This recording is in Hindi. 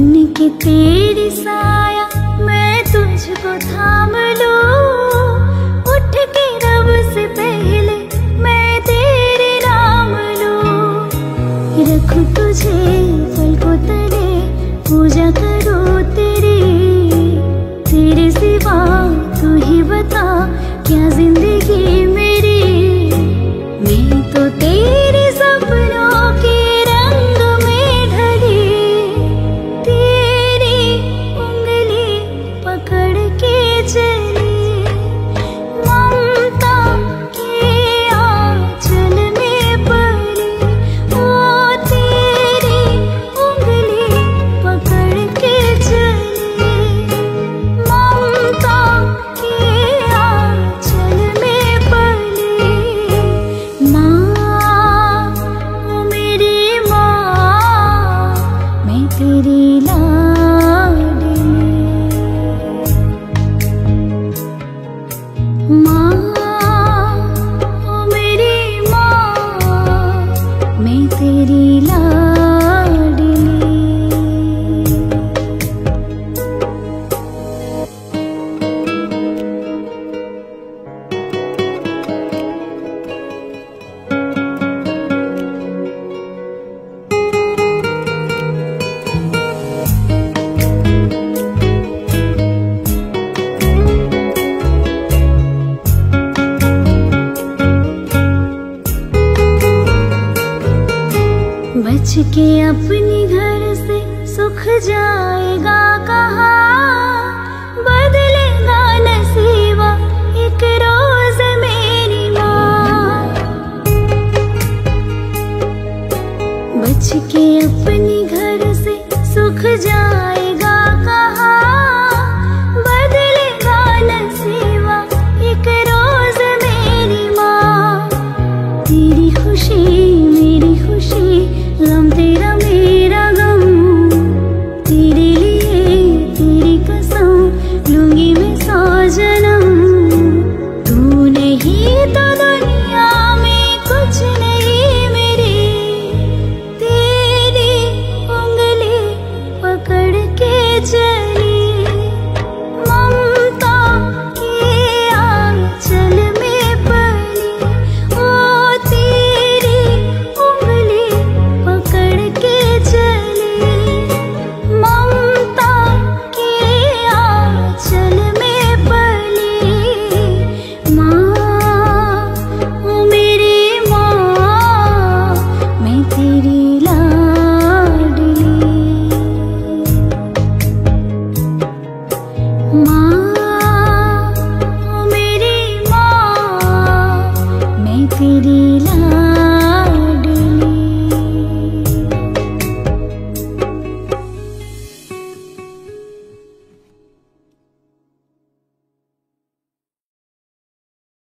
बन के तेरी साया मैं तुझको थाम लूं, उठ के रब से पहले मैं तेरे नाम लूं। रखूं तुझे पल को तले, पूजा करूं तेरी, तेरे सिवा तू ही बता क्या जिंदगी मेरी। मैं तो तेरे सपनों के रंग में ढली, तेरी उंगली पकड़ के चली, ममता के आंचल में पली, ओ तेरी उंगली पकड़ के चली, ममता के आंचल में पली। माँ ओ मेरी माँ, मैं तेरी बच के अपने घर से सुख जाएगा कहाँ, बदलेगा नसीबा एक रोज मेरी माँ। बच के अपने घर से सुख जाएगा